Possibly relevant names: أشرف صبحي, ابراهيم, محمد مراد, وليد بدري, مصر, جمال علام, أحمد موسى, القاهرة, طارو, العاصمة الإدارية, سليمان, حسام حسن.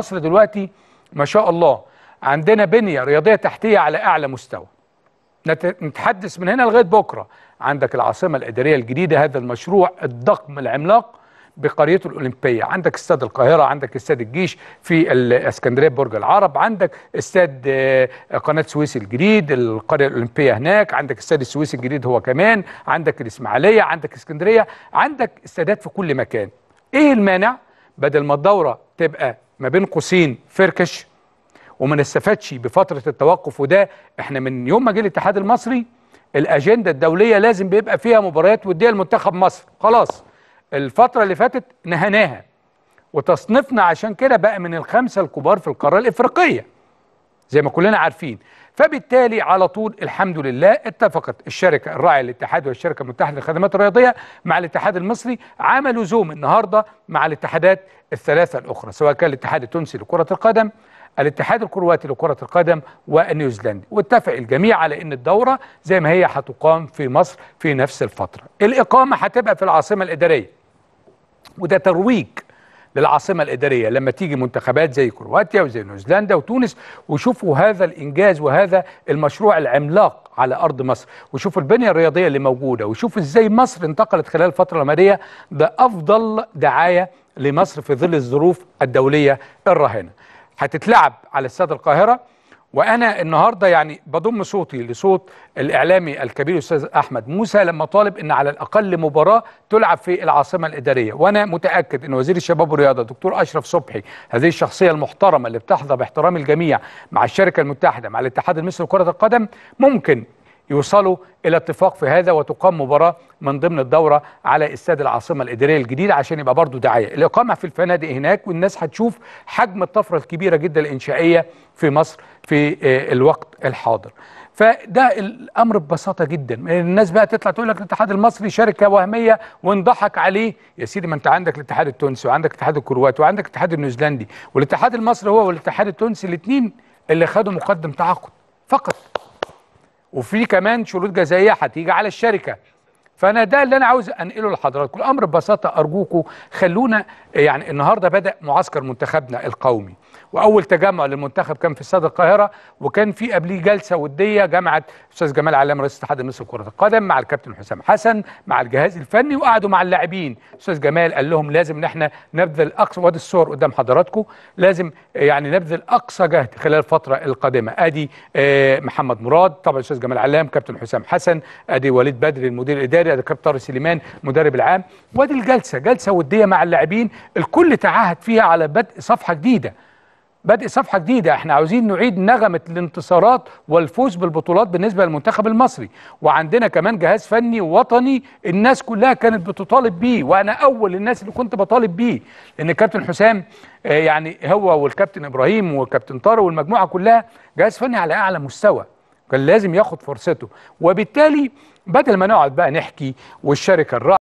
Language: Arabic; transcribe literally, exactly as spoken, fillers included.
مصر دلوقتي ما شاء الله عندنا بنية رياضية تحتية على أعلى مستوى. نتحدث من هنا لغاية بكرة. عندك العاصمة الإدارية الجديدة، هذا المشروع الضخم العملاق بقريته الأولمبية، عندك استاد القاهرة، عندك استاد الجيش في الإسكندرية برج العرب، عندك استاد قناة السويس الجديد، القرية الأولمبية هناك، عندك استاد السويس الجديد هو كمان، عندك الإسماعيلية، عندك إسكندرية، عندك استادات في كل مكان. إيه المانع بدل ما الدورة تبقى ما بين قوسين فركش وما نستفادش بفترة التوقف؟ وده احنا من يوم ما جه الاتحاد المصري الأجندة الدولية لازم بيبقى فيها مباريات ودية لمنتخب مصر. خلاص الفترة اللي فاتت نهناها وتصنيفنا عشان كده بقى من الخمسة الكبار في القارة الإفريقية زي ما كلنا عارفين. فبالتالي على طول الحمد لله اتفقت الشركة الراعية للاتحاد والشركة المتحدة للخدمات الرياضية مع الاتحاد المصري، عملوا زوم النهارده مع الاتحادات الثلاثة الأخرى، سواء كان الاتحاد التونسي لكرة القدم، الاتحاد الكرواتي لكرة القدم، والنيوزيلندي، واتفق الجميع على ان الدورة زي ما هي هتقام في مصر في نفس الفترة. الإقامة هتبقى في العاصمة الإدارية، وده ترويج للعاصمة الإدارية لما تيجي منتخبات زي كرواتيا وزي نيوزيلندا وتونس وشوفوا هذا الإنجاز وهذا المشروع العملاق على أرض مصر، وشوفوا البنية الرياضية اللي موجودة، وشوفوا إزاي مصر انتقلت خلال الفترة القمرية. ده أفضل دعاية لمصر في ظل الظروف الدولية الراهنة. هتتلعب على استاد القاهرة، وأنا النهاردة يعني بضم صوتي لصوت الإعلامي الكبير الأستاذ أحمد موسى لما طالب أن على الأقل مباراة تلعب في العاصمة الإدارية، وأنا متأكد أن وزير الشباب والرياضة دكتور أشرف صبحي، هذه الشخصية المحترمة اللي بتحظى باحترام الجميع مع الشركة المتحدة مع الاتحاد المصري لكرة القدم، ممكن يوصلوا إلى اتفاق في هذا وتقام مباراة من ضمن الدورة على استاد العاصمة الإدارية الجديد عشان يبقى برضو دعاية. الإقامة في الفنادق هناك، والناس هتشوف حجم الطفرة الكبيرة جدا الإنشائية في مصر في الوقت الحاضر. فده الأمر ببساطة جدا. الناس بقى تطلع تقول لك الاتحاد المصري شركة وهمية وانضحك عليه. يا سيدي ما أنت عندك الاتحاد التونسي وعندك الاتحاد الكرواتي وعندك الاتحاد النيوزيلندي، والاتحاد المصري هو والاتحاد التونسي الاثنين اللي خدوا مقدم تعاقد فقط، وفي كمان شروط جزائيه هتيجي على الشركه. فانا ده اللي انا عاوز انقله لحضراتكم، الامر ببساطه. ارجوكم خلونا، يعني النهارده بدا معسكر منتخبنا القومي، واول تجمع للمنتخب كان في استاد القاهره، وكان في قبليه جلسه وديه جمعت استاذ جمال علام رئيس الاتحاد المصري لكره القدم مع الكابتن حسام حسن مع الجهاز الفني، وقعدوا مع اللاعبين. استاذ جمال قال لهم لازم ان احنا نبذل اقصى، وادي الصور قدام حضراتكم، لازم يعني نبذل اقصى جهد خلال الفتره القادمه. ادي محمد مراد طبعا استاذ جمال علام، كابتن حسام حسن، ادي وليد بدري المدير الاداري، ادي كابتن طارو سليمان المدرب العام، وادي الجلسه، جلسه وديه مع اللاعبين، الكل تعاهد فيها على بدء صفحه جديده. بدء صفحه جديده، احنا عاوزين نعيد نغمه الانتصارات والفوز بالبطولات بالنسبه للمنتخب المصري، وعندنا كمان جهاز فني وطني الناس كلها كانت بتطالب بيه، وانا اول الناس اللي كنت بطالب بيه، لان الكابتن حسام يعني هو والكابتن ابراهيم والكابتن طارو والمجموعه كلها جهاز فني على اعلى مستوى، كان لازم ياخد فرصته. وبالتالي بدل ما نقعد بقى نحكي والشركه الرائعه